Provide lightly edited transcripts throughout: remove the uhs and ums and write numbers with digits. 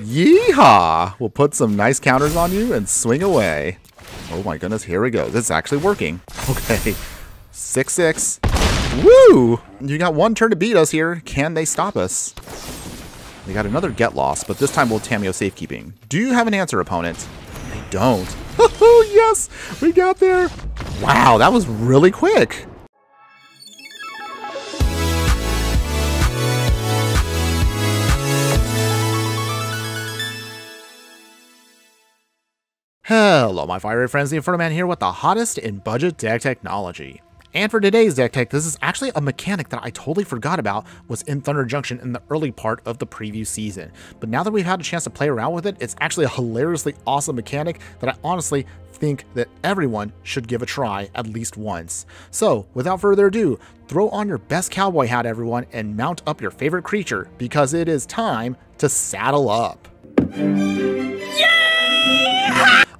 Yeehaw! We'll put some nice counters on you and swing away. Oh my goodness, here we go. This is actually working. Okay. 6-6. Woo! You got one turn to beat us here. Can they stop us? They got another Get Lost, but this time we'll Tamiyo's Safekeeping. Do you have an answer, opponent? They don't. Oh, yes! We got there! Wow, that was really quick! Hello, my fiery friends. The Infernoman here with the hottest in budget deck technology. And for today's deck tech, this is actually a mechanic that I totally forgot about was in Thunder Junction in the early part of the preview season. But now that we've had a chance to play around with it, it's actually a hilariously awesome mechanic that I honestly think that everyone should give a try at least once. So without further ado, throw on your best cowboy hat, everyone, and mount up your favorite creature because it is time to saddle up.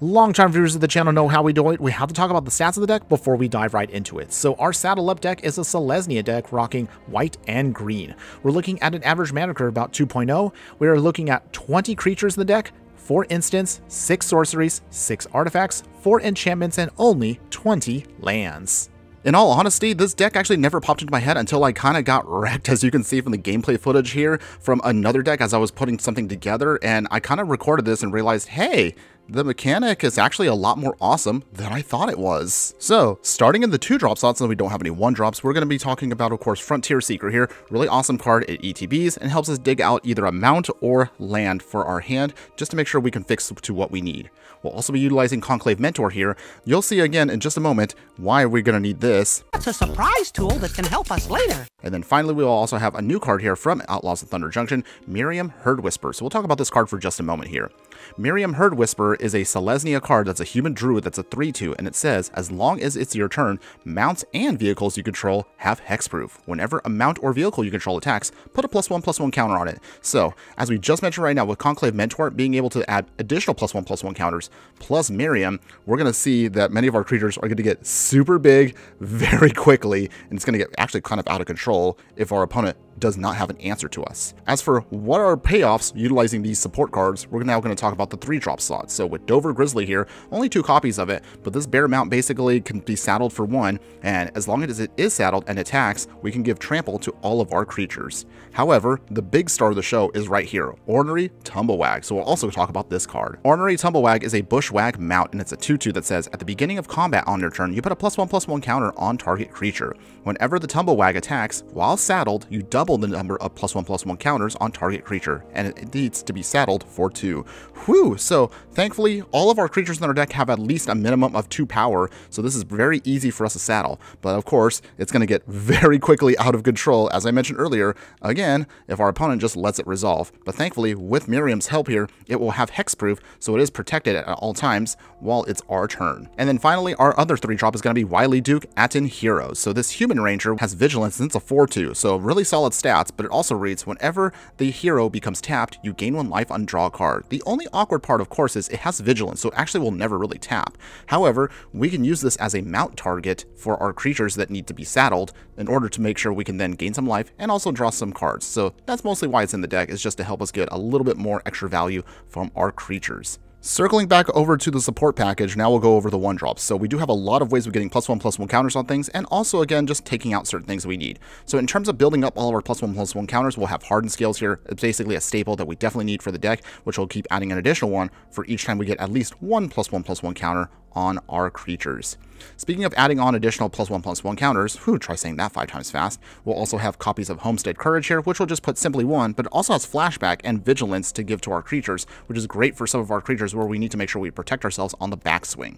Long-time viewers of the channel know how we do it. We have to talk about the stats of the deck before we dive right into it. So our saddle up deck is a Selesnya deck rocking white and green. We're looking at an average mana curve about 2.0. We are looking at 20 creatures in the deck, 4 instants, 6 sorceries, 6 artifacts, 4 enchantments, and only 20 lands. In all honesty, this deck actually never popped into my head until I kind of got wrecked, as you can see from the gameplay footage here from another deck as I was putting something together, and I kind of recorded this and realized, hey, the mechanic is actually a lot more awesome than I thought it was. So, starting in the 2-drop slot, since we don't have any 1-drops, we're going to be talking about, of course, Frontier Seeker here. Really awesome card. It ETBs and helps us dig out either a mount or land for our hand, just to make sure we can fix to what we need. We'll also be utilizing Conclave Mentor here. You'll see again in just a moment why we're going to need this. That's a surprise tool that can help us later. And then finally, we'll also have a new card here from Outlaws of Thunder Junction, Miriam Herd Whisperer. So we'll talk about this card for just a moment here. Miriam Herd Whisperer is a Selesnya card that's a human druid that's a 3-2, and it says, as long as it's your turn, mounts and vehicles you control have hexproof. Whenever a mount or vehicle you control attacks, put a +1/+1 counter on it. So, as we just mentioned right now, with Conclave Mentor being able to add additional +1/+1 counters, plus Miriam, we're going to see that many of our creatures are going to get super big very quickly, and it's going to get actually kind of out of control if our opponent does not have an answer to us. As for what are payoffs utilizing these support cards, we're now going to talk about the 3-drop slot. So with Dover Grizzly here, only 2 copies of it, but this bear mount basically can be saddled for 1, and as long as it is saddled and attacks, we can give trample to all of our creatures. However, the big star of the show is right here, Ornery Tumblewag. So we'll also talk about this card. Ornery Tumblewag is a Brushwagg mount, and it's a 2-2 that says, at the beginning of combat on your turn, you put a +1/+1 counter on target creature. Whenever the Tumblewag attacks, while saddled, you double the number of +1/+1 counters on target creature, and it needs to be saddled for 2. Whew! So thankfully, all of our creatures in our deck have at least a minimum of 2 power, so this is very easy for us to saddle. But of course, it's going to get very quickly out of control, as I mentioned earlier, again, if our opponent just lets it resolve. But thankfully, with Miriam's help here, it will have hexproof, so it is protected at all times while it's our turn. And then finally, our other 3-drop is going to be Wily Duke Aten Heroes. So this human ranger has vigilance, and it's a 4-2, so really solid stats, but it also reads, whenever the hero becomes tapped, you gain 1 life on draw card. The only awkward part, of course, is it has vigilance, so it actually will never really tap. However, we can use this as a mount target for our creatures that need to be saddled in order to make sure we can then gain some life and also draw some cards. So that's mostly why it's in the deck, is just to help us get a little bit more extra value from our creatures. Circling back over to the support package, now we'll go over the 1-drops. So we do have a lot of ways of getting +1/+1 counters on things, and also, again, just taking out certain things we need. So in terms of building up all of our +1/+1 counters, we'll have Hardened Scales here. It's basically a staple that we definitely need for the deck, which will keep adding an additional one for each time we get at least 1 +1/+1 counter on our creatures. Speaking of adding on additional +1/+1 counters, whew, try saying that 5 times fast, we'll also have copies of Homestead Courage here, which will just put simply 1, but it also has flashback and vigilance to give to our creatures, which is great for some of our creatures where we need to make sure we protect ourselves on the backswing.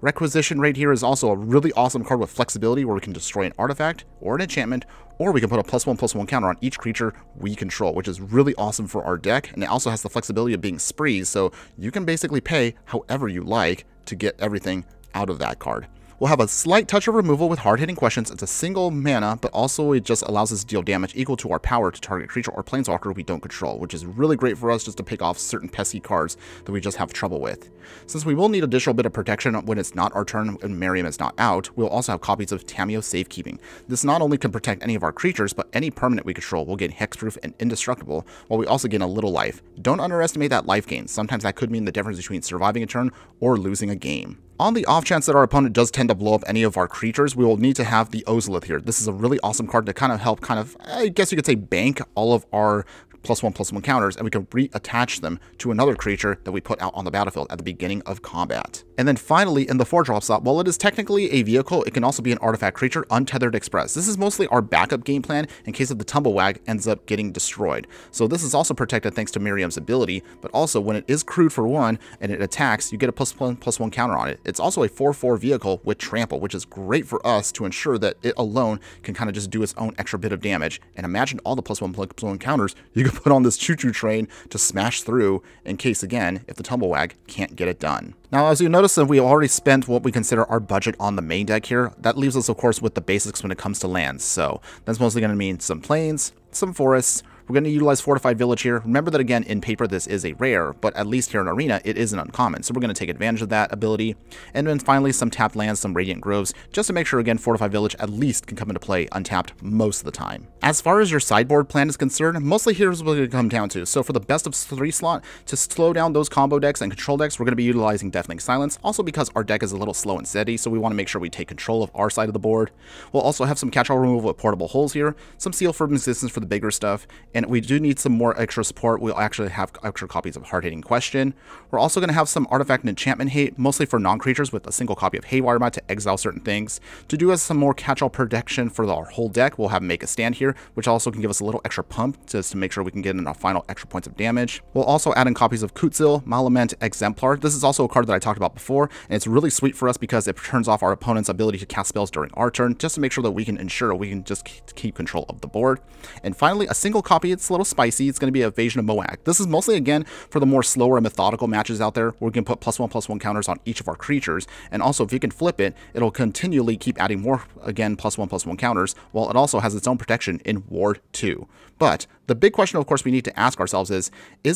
Requisition Raid here is also a really awesome card with flexibility where we can destroy an artifact or an enchantment, or we can put a +1/+1 counter on each creature we control, which is really awesome for our deck, and it also has the flexibility of being sprees, so you can basically pay however you like to get everything out of that card. We'll have a slight touch of removal with hard-hitting questions. It's a single mana, but also it just allows us to deal damage equal to our power to target creature or planeswalker we don't control, which is really great for us just to pick off certain pesky cards that we just have trouble with. Since we will need additional bit of protection when it's not our turn and Miriam is not out, we'll also have copies of Tamiyo's Safekeeping. This not only can protect any of our creatures, but any permanent we control will gain hexproof and indestructible, while we also gain a little life. Don't underestimate that life gain. Sometimes that could mean the difference between surviving a turn or losing a game. On the off chance that our opponent does tend to blow up any of our creatures, we will need to have the Ozolith here. This is a really awesome card to kind of help I guess you could say bank all of our +1/+1 counters, and we can reattach them to another creature that we put out on the battlefield at the beginning of combat. And then finally, in the 4-drop slot, while it is technically a vehicle, it can also be an artifact creature, Untethered Express. This is mostly our backup game plan in case of the Tumblewag ends up getting destroyed. So this is also protected thanks to Miriam's ability, but also when it is crewed for 1 and it attacks, you get a +1/+1 counter on it. It's also a 4/4 vehicle with trample, which is great for us to ensure that it alone can kind of just do its own extra bit of damage. And imagine all the +1/+1 counters you can put on this choo-choo train to smash through in case, again, if the Tumblewag can't get it done. Now, as you notice, we already spent what we consider our budget on the main deck here. That leaves us, of course, with the basics when it comes to lands. So that's mostly going to mean some plains, some forests. We're going to utilize Fortified Village here. Remember that, again, in paper, this is a rare, but at least here in Arena, it is an uncommon. So we're going to take advantage of that ability. And then finally, some tapped lands, some Radiant Groves, just to make sure, again, Fortified Village at least can come into play untapped most of the time. As far as your sideboard plan is concerned, mostly here's what it's going to come down to. So for the best of 3 slot, to slow down those combo decks and control decks, we're going to be utilizing Deafening Silence, also because our deck is a little slow and steady, so we want to make sure we take control of our side of the board. We'll also have some catch-all removal with Portable Holes here, some Seal for Resistance for the bigger stuff, and we do need some more extra support. We'll actually have extra copies of Hard-Hitting Question. We're also going to have some Artifact and Enchantment hate, mostly for non-creatures, with a single copy of Haywire Mite to exile certain things. To do us some more catch-all protection for our whole deck, we'll have Make a Stand here, which also can give us a little extra pump just to make sure we can get in our final extra points of damage. We'll also add in copies of Kutzil, Malament, Exemplar. This is also a card that I talked about before, and it's really sweet for us because it turns off our opponent's ability to cast spells during our turn, just to make sure that we can ensure we can just keep control of the board. And finally, a single copy. It's a little spicy. It's going to be Evasion of Moag. This is mostly, again, for the more slower and methodical matches out there where we can put +1/+1 counters on each of our creatures. And also, if you can flip it, it'll continually keep adding more, again, +1/+1 counters, while it also has its own protection in Ward 2. But the big question, of course, we need to ask ourselves is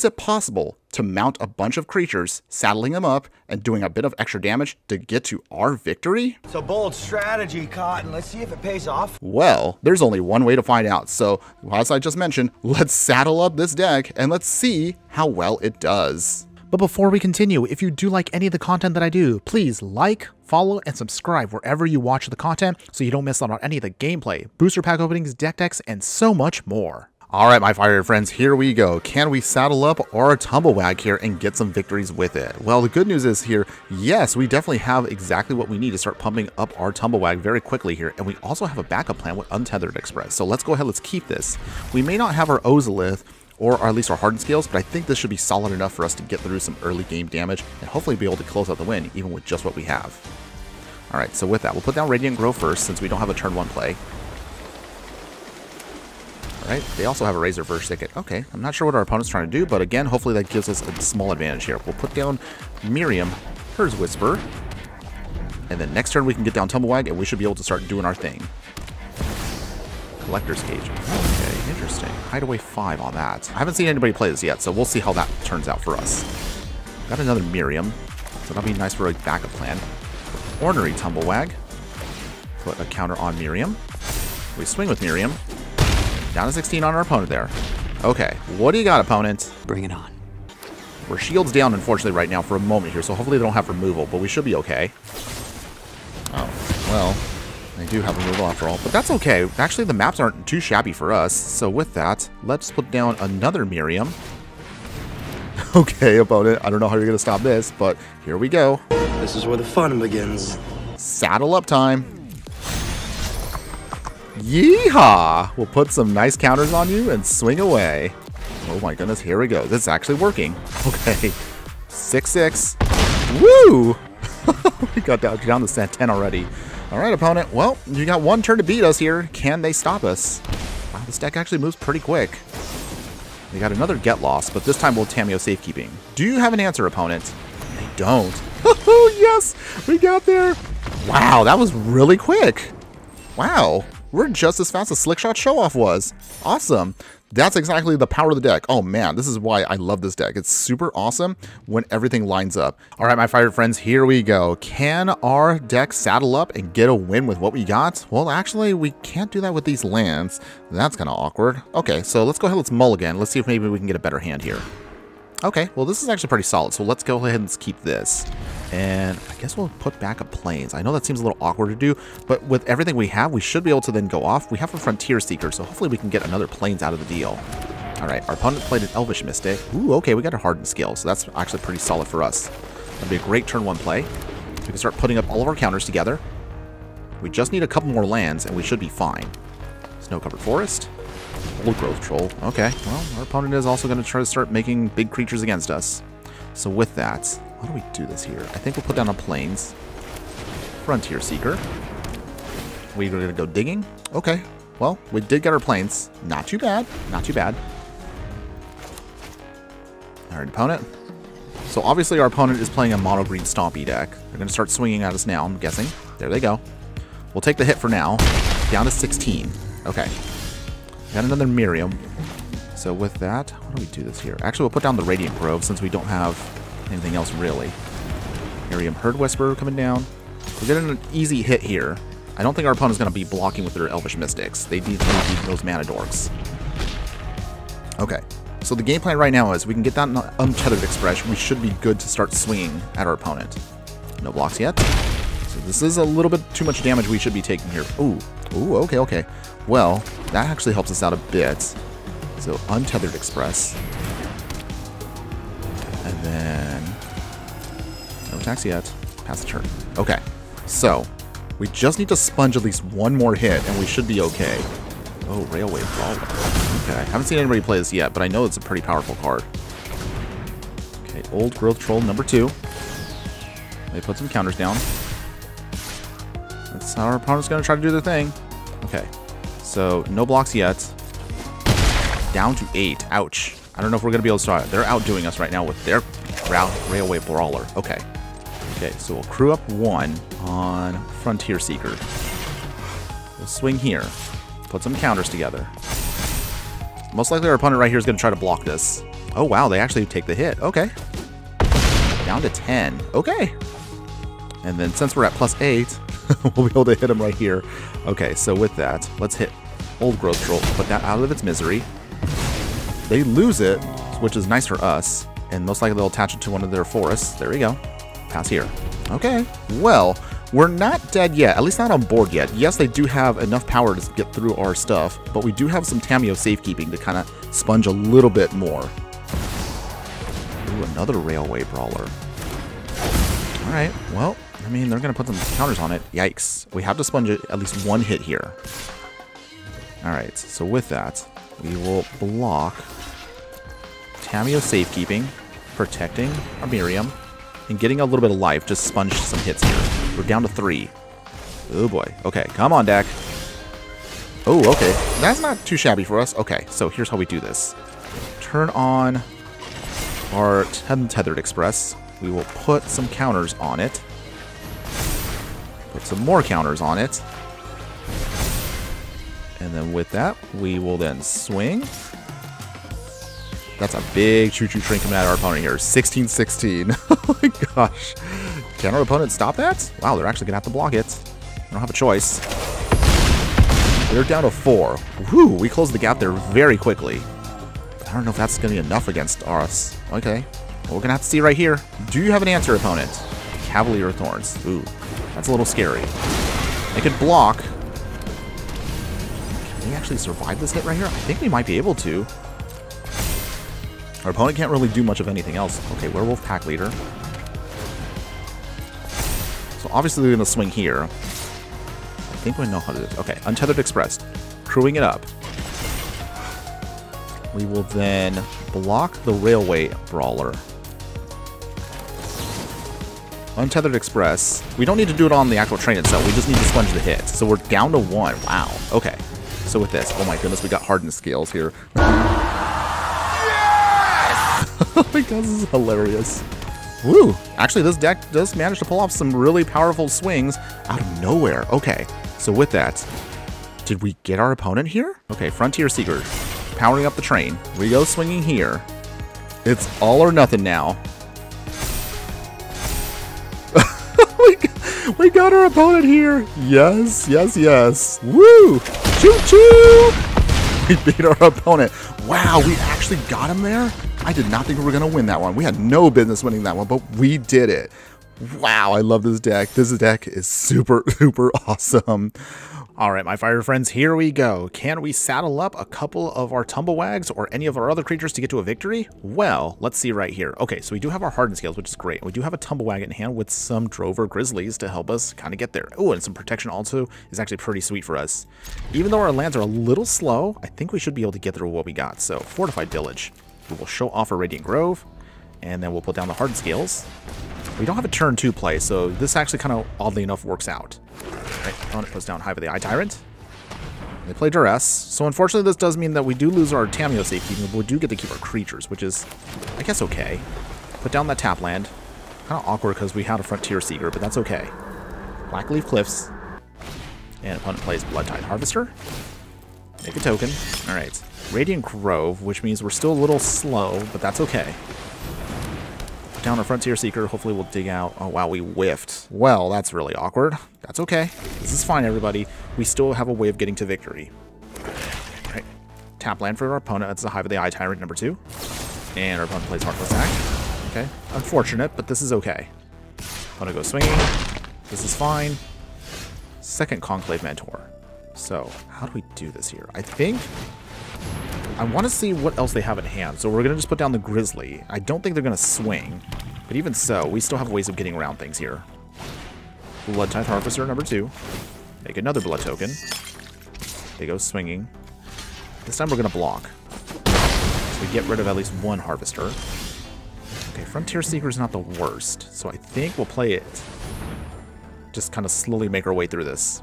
it possible to mount a bunch of creatures, saddling them up, and doing a bit of extra damage to get to our victory? It's a bold strategy, Cotton. Let's see if it pays off. Well, there's only one way to find out. So, as I just mentioned, let's saddle up this deck and let's see how well it does. But before we continue, if you do like any of the content that I do, please like, follow, and subscribe wherever you watch the content so you don't miss out on any of the gameplay, booster pack openings, deck decks, and so much more. All right, my fire friends, here we go. Can we saddle up our Tumblewag here and get some victories with it? Well, the good news is here, yes, we definitely have exactly what we need to start pumping up our Tumblewag very quickly here. And we also have a backup plan with Untethered Express. So let's go ahead, let's keep this. We may not have our Ozolith, or at least our Hardened Scales, but I think this should be solid enough for us to get through some early game damage and hopefully be able to close out the win, even with just what we have. All right, so with that, we'll put down Radiant Grove first since we don't have a turn 1 play. Right? They also have a Razor Verge Ticket. Okay, I'm not sure what our opponent's trying to do, but again, hopefully that gives us a small advantage here. We'll put down Miriam, Herd Whisperer, and then next turn we can get down Tumblewag, and we should be able to start doing our thing. Collector's Cage. Okay, interesting. Hideaway 5 on that. I haven't seen anybody play this yet, so we'll see how that turns out for us. Got another Miriam, so that'll be nice for a backup plan. Ornery Tumblewag. Put a counter on Miriam. We swing with Miriam. Down to 16 on our opponent there. Okay, what do you got, opponent? Bring it on. We're shields down, unfortunately, right now for a moment here, so hopefully they don't have removal, but we should be okay. Oh, well, they do have removal after all, but that's okay. Actually, the maps aren't too shabby for us, so with that, let's put down another Miriam. Okay, opponent, I don't know how you're going to stop this, but here we go. This is where the fun begins. Saddle up time. Yeehaw! We'll put some nice counters on you and swing away. Oh my goodness, here it goes. It's actually working. Okay. 6/6. Woo! We got down to set 10 already. All right, opponent. Well, you got one turn to beat us here. Can they stop us? Wow, this deck actually moves pretty quick. They got another Get Lost, but this time we'll Tamiyo Safekeeping. Do you have an answer, opponent? They don't. Oh, yes! We got there! Wow, that was really quick. Wow, we're just as fast as Slickshot Showoff was. Awesome. That's exactly the power of the deck. Oh man, this is why I love this deck. It's super awesome when everything lines up. All right, my fire friends, here we go. Can our deck saddle up and get a win with what we got? Well, actually, we can't do that with these lands. That's kind of awkward. Okay, so let's go ahead. Let's mulligan. Let's see if maybe we can get a better hand here. Okay, well, this is actually pretty solid. So let's go ahead and let's keep this. And I guess we'll put back a Plains. I know that seems a little awkward to do, but with everything we have, we should be able to then go off. We have a Frontier Seeker, so hopefully we can get another Plains out of the deal. All right, our opponent played an Elvish Mystic. Ooh, okay, we got a Hardened Scale, so that's actually pretty solid for us. That'd be a great turn one play. We can start putting up all of our counters together. We just need a couple more lands, and we should be fine. Snow-covered Forest. Old Growth Troll. Okay, well, our opponent is also going to try to start making big creatures against us. So with that... how do we do this here? I think we'll put down a Plains. Frontier Seeker. We're going to go digging. Okay. Well, we did get our Plains. Not too bad. Not too bad. All right, opponent. So obviously our opponent is playing a mono green stompy deck. They're going to start swinging at us now, I'm guessing. There they go. We'll take the hit for now. Down to 16. Okay. Got another Miriam. So with that, how do we do this here? Actually, we'll put down the Radiant Grove since we don't have... anything else really. Miriam Herd Whisperer coming down. We're getting an easy hit here. I don't think our opponent's going to be blocking with their Elvish Mystics. They need to beat those mana dorks. Okay, so the game plan right now is we can get that Untethered Express. We should be good to start swinging at our opponent. No blocks yet. So this is a little bit too much damage we should be taking here. Ooh, ooh, okay, okay. Well, that actually helps us out a bit. So Untethered Express. And then, no attacks yet. Pass the turn. Okay, so we just need to sponge at least one more hit, and we should be okay. Oh, Railway Brawler. Okay, I haven't seen anybody play this yet, but I know it's a pretty powerful card. Okay, Old Growth Troll number 2. They put some counters down. That's how our opponent's going to try to do their thing. Okay, so no blocks yet. Down to 8. Ouch. I don't know if we're going to be able to start. They're outdoing us right now with their Railway Brawler. Okay. Okay, so we'll crew up 1 on Frontier Seeker. We'll swing here. Put some counters together. Most likely our opponent right here is going to try to block this. Oh, wow. They actually take the hit. Okay. Down to 10. Okay. And then since we're at plus 8, we'll be able to hit him right here. Okay, so with that, let's hit Old Growth Troll. Put that out of its misery. They lose it, which is nice for us, and most likely they'll attach it to one of their forests. There we go. Pass here. Okay. Well, we're not dead yet, at least not on board yet. Yes, they do have enough power to get through our stuff, but we do have some Tamiyo's Safekeeping to kind of sponge a little bit more. Ooh, another Railway Brawler. All right. Well, I mean, they're going to put some counters on it. Yikes. We have to sponge it at least one hit here. All right. So with that... we will block Tamiyo's Safekeeping, protecting our Miriam, and getting a little bit of life. Just sponge some hits here. We're down to 3. Oh, boy. Okay, come on, deck. Oh, okay. That's not too shabby for us. Okay, so here's how we do this. Turn on our Untethered Express. We will put some counters on it. Put some more counters on it. And then with that, we will then swing. That's a big choo-choo train coming at our opponent here. 16-16. Oh my gosh. Can our opponent stop that? Wow, they're actually going to have to block it. I don't have a choice. They're down to 4. Woo, we closed the gap there very quickly. I don't know if that's going to be enough against us. Okay. Well, we're going to have to see right here. Do you have an answer, opponent? Cavalier of Thorns. Ooh, that's a little scary. They could block... we actually survive this hit right here? I think we might be able to. Our opponent can't really do much of anything else. Okay, Werewolf Pack Leader. So obviously they're going to swing here. I think we know how to do it. Okay, Untethered Express. Crewing it up. We will then block the Railway Brawler. Untethered Express. We don't need to do it on the actual train itself. We just need to sponge the hit. So we're down to 1. Wow. Okay. So with this, oh my goodness, we got Hardened Scales here. Yes! Oh my god, this is hilarious. Woo! Actually, this deck does manage to pull off some really powerful swings out of nowhere. Okay, so with that, did we get our opponent here? Okay, Frontier Seeker, powering up the train. We go swinging here. It's all or nothing now. We got our opponent here. Yes, yes, yes. Woo! Choo-choo! We beat our opponent. Wow, we actually got him there? I did not think we were going to win that one. We had no business winning that one, but we did it. Wow, I love this deck. This deck is super, super awesome. All right, my fire friends, here we go. Can we saddle up a couple of our Tumblewags or any of our other creatures to get to a victory? Well, let's see right here. Okay, so we do have our Hardened Scales, which is great. We do have a Tumblewag in hand with some Dover Grizzlies to help us kind of get there. Oh, and some protection also is actually pretty sweet for us. Even though our lands are a little slow, I think we should be able to get through what we got. So, Fortified Village. We will show off our Radiant Grove, and then we'll put down the Hardened Scales. We don't have a turn 2 play, so this actually kind of, oddly enough, works out. Right, opponent puts down Hive of the Eye Tyrant. They play Duress, so unfortunately this does mean that we do lose our Tamiyo's Safekeeping, but we do get to keep our creatures, which is, I guess, okay. Put down that tap land. Kind of awkward because we had a Frontier Seeker, but that's okay. Blackleaf Cliffs. And opponent plays Bloodtide Harvester. Make a token. All right. Radiant Grove, which means we're still a little slow, but that's okay. Down our Frontier Seeker. Hopefully we'll dig out. Oh, wow, we whiffed. Well, that's really awkward. That's okay. This is fine, everybody. We still have a way of getting to victory. Right. Tap land for our opponent. That's the Hive of the Eye Tyrant, number 2. And our opponent plays Heartless Act. Okay. Unfortunate, but this is okay. Opponent goes swinging. This is fine. Second Conclave Mentor. So, how do we do this here? I think... I want to see what else they have in hand, so we're going to just put down the Grizzly. I don't think they're going to swing, but even so, we still have ways of getting around things here. Bloodtide Harvester, number 2. Make another blood token. They go swinging. This time we're going to block. So we get rid of at least one Harvester. Okay, Frontier Seeker is not the worst, so I think we'll play it. Just kind of slowly make our way through this.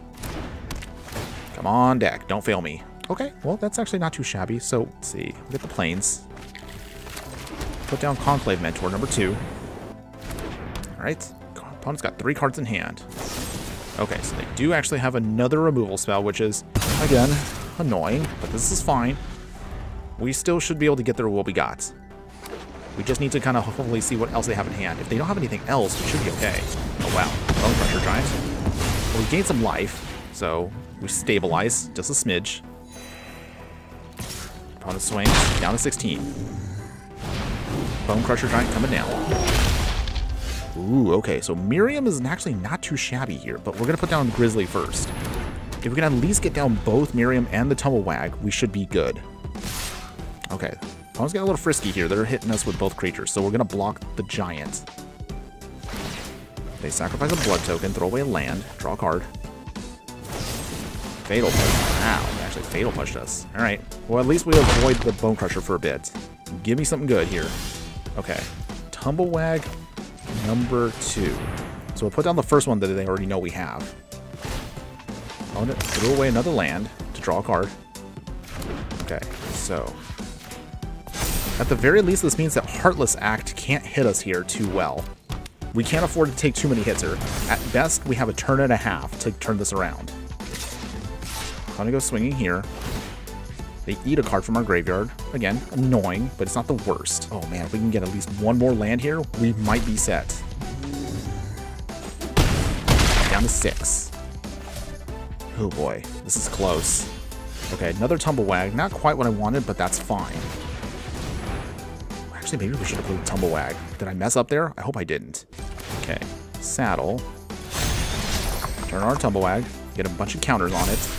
Come on, deck. Don't fail me. Okay, well, that's actually not too shabby. So, let's see. We'll get the planes. Put down Conclave Mentor, number 2. All right. Opponent's got 3 cards in hand. Okay, so they do actually have another removal spell, which is, again, annoying. But this is fine. We still should be able to get through what we got. We just need to kind of hopefully see what else they have in hand. If they don't have anything else, we should be okay. Oh, wow. Bone Crusher Giant. Well, we gained some life, so we stabilize just a smidge. Opponent swings down to 16. Bone Crusher Giant coming down. Ooh, okay. So Miriam is actually not too shabby here, but we're going to put down Grizzly first. If we can at least get down both Miriam and the Tumblewag, we should be good. Okay. Opponent's got a little frisky here. They're hitting us with both creatures, so we're going to block the Giant. They sacrifice a blood token, throw away a land, draw a card. Fatal Push. Wow, they actually Fatal Pushed us. All right. Well, at least we avoid the Bone Crusher for a bit. Give me something good here. Okay. Tumblewag number 2. So we'll put down the first one that they already know we have. Own it. Threw away another land to draw a card. Okay. So at the very least, this means that Heartless Act can't hit us here too well. We can't afford to take too many hits here. At best, we have a turn and a half to turn this around. I'm gonna go swinging here. They eat a card from our graveyard. Again, annoying, but it's not the worst. Oh man, if we can get at least one more land here, we might be set. Down to 6. Oh boy, this is close. Okay, another Tumblewag. Not quite what I wanted, but that's fine. Actually, maybe we should have played Tumblewag. Did I mess up there? I hope I didn't. Okay, saddle. Turn our Tumblewag. Get a bunch of counters on it.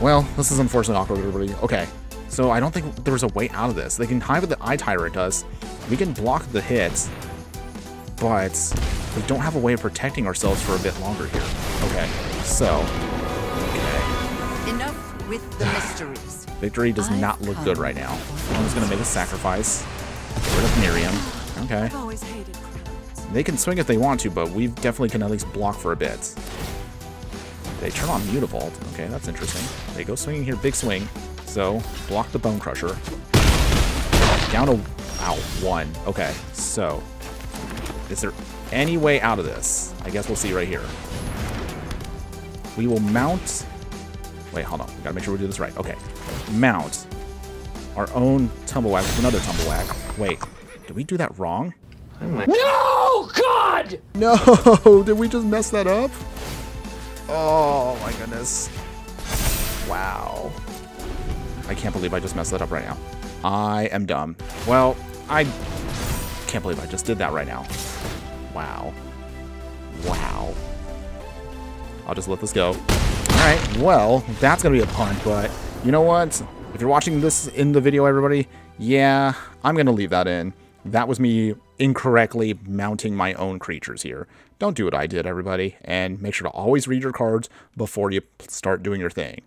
Well, this is unfortunately awkward, everybody. Okay, so I don't think there's a way out of this. They can Hive of the Eye Tyrant us. We can block the hits, but we don't have a way of protecting ourselves for a bit longer here. Okay, so... Okay. Enough with the mysteries. Victory does not look good right now. I'm just going to make a sacrifice. Get rid of Miriam. Okay. They can swing if they want to, but we definitely can at least block for a bit. They turn on Mute Vault. Okay, that's interesting. They go swinging here, big swing. So, block the Bone Crusher. Down to, 1. Okay, so, Is there any way out of this? I guess we'll see right here. We will mount... Wait, hold on. We gotta make sure we do this right. Okay. Mount our own Tumblewag with another Tumblewag. Wait, did we do that wrong? No, God! No, did we just mess that up? Oh, my goodness. Wow. I can't believe I just messed that up right now. I am dumb. Well, I can't believe I just did that right now. Wow. Wow. I'll just let this go. All right, well, that's going to be a punt, but you know what? If you're watching this in the video, everybody, yeah, I'm going to leave that in. That was me incorrectly mounting my own creatures here. Don't do what I did, everybody, and make sure to always read your cards before you start doing your thing.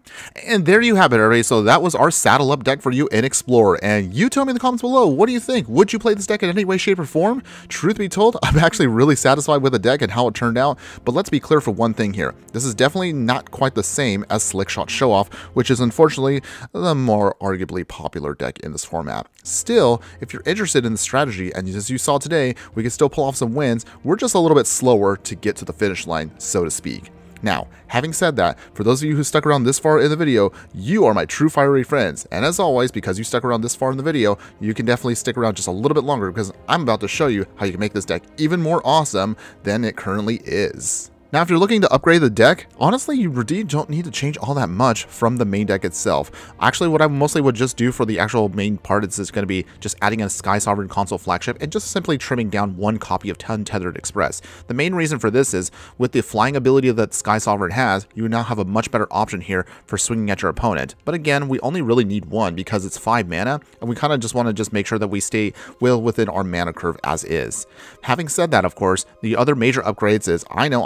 And there you have it, everybody. So that was our saddle up deck for you in Explore. And you tell me in the comments below, what do you think? Would you play this deck in any way, shape, or form? Truth be told, I'm actually really satisfied with the deck and how it turned out. But let's be clear for one thing here. This is definitely not quite the same as Slickshot Showoff, which is unfortunately the more arguably popular deck in this format. Still, if you're interested in the strategy, and as you saw today, we can still pull off some wins. We're just a little bit slower to get to the finish line, so to speak. Now, having said that, for those of you who stuck around this far in the video, you are my true fiery friends. And as always, because you stuck around this far in the video, you can definitely stick around just a little bit longer because I'm about to show you how you can make this deck even more awesome than it currently is. Now, if you're looking to upgrade the deck, honestly, you really don't need to change all that much from the main deck itself. Actually, what I mostly would just do for the actual main part is just going to be just adding a Sky Sovereign console flagship and just simply trimming down one copy of Untethered Express. The main reason for this is with the flying ability that Sky Sovereign has, you now have a much better option here for swinging at your opponent. But again, we only really need one because it's 5 mana, and we kind of just want to just make sure that we stay well within our mana curve as is. Having said that, of course, the other major upgrades is, I know,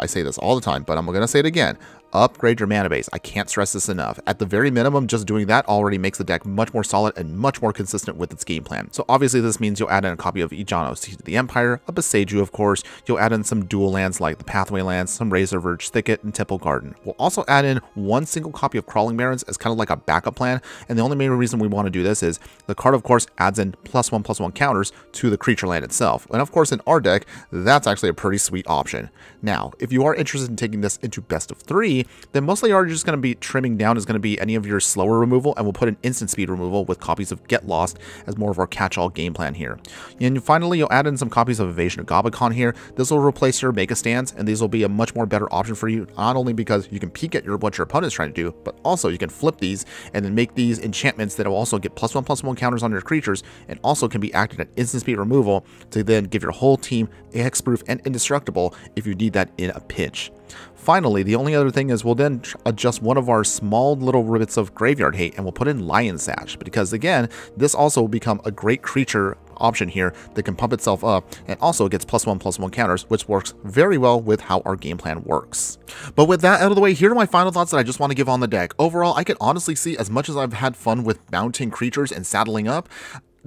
I say this all the time, but I'm going to say it again. Upgrade your mana base. I can't stress this enough. At the very minimum, just doing that already makes the deck much more solid and much more consistent with its game plan. So obviously this means you'll add in a copy of Ijanos, Seed of the Empire, a Beseju, of course. You'll add in some dual lands like the Pathway Lands, some Razor Verge Thicket, and Temple Garden. We'll also add in one single copy of Crawling Barrens as kind of like a backup plan. And the only main reason we want to do this is the card, of course, adds in +1/+1 counters to the creature land itself. And of course, in our deck, that's actually a pretty sweet option. Now, if you are interested in taking this into best of 3, then mostly are just going to be trimming down is going to be any of your slower removal, and we'll put an instant speed removal with copies of Get Lost as more of our catch-all game plan here. And finally, you'll add in some copies of Evasion of Gobbicon here. This will replace your Make a Stands, and these will be a much more better option for you, not only because you can peek at what your opponent's trying to do, but also you can flip these and then make these enchantments that will also get +1/+1 counters on your creatures, and also can be acted at instant speed removal to then give your whole team hexproof and indestructible if you need that in a pinch. Finally, the only other thing is we'll then adjust one of our small little rivets of Graveyard Hate, and we'll put in Lion Sash, because again, this also will become a great creature option here that can pump itself up, and also gets +1/+1 counters, which works very well with how our game plan works. But with that out of the way, here are my final thoughts that I just want to give on the deck. Overall, I can honestly see, as much as I've had fun with mounting creatures and saddling up,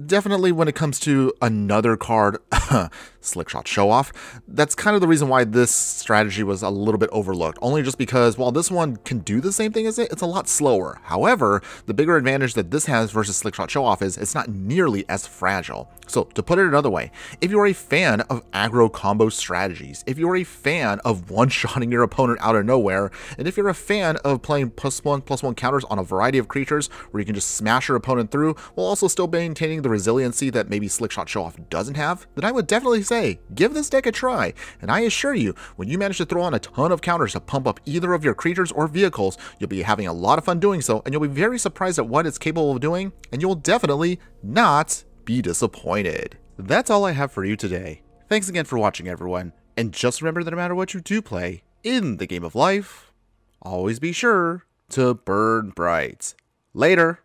definitely when it comes to another card, Slickshot Showoff, that's kind of the reason why this strategy was a little bit overlooked. Only just because while this one can do the same thing as it's a lot slower. However, the bigger advantage that this has versus Slickshot Showoff is it's not nearly as fragile. So to put it another way, if you're a fan of aggro combo strategies, if you're a fan of one-shotting your opponent out of nowhere, and if you're a fan of playing +1/+1 counters on a variety of creatures where you can just smash your opponent through while also still maintaining the resiliency that maybe Slickshot Showoff doesn't have, then I would definitely say give this deck a try. And I assure you, when you manage to throw on a ton of counters to pump up either of your creatures or vehicles, you'll be having a lot of fun doing so, and you'll be very surprised at what it's capable of doing, and you'll definitely not be disappointed. That's all I have for you today. Thanks again for watching, everyone, and just remember that no matter what you do play in the game of life, always be sure to burn bright. Later!